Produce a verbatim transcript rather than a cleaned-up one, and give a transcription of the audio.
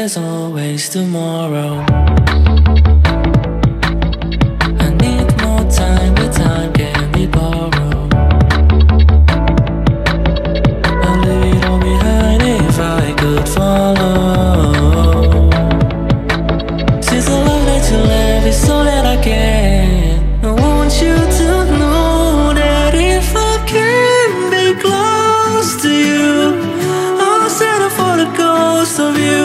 there's always tomorrow. I need more time, but time can be borrowed. I'd leave it all behind if I could follow. Since the love that you left is all that I can, I want you to know that if I can be close to you, I'll settle for the ghost of you.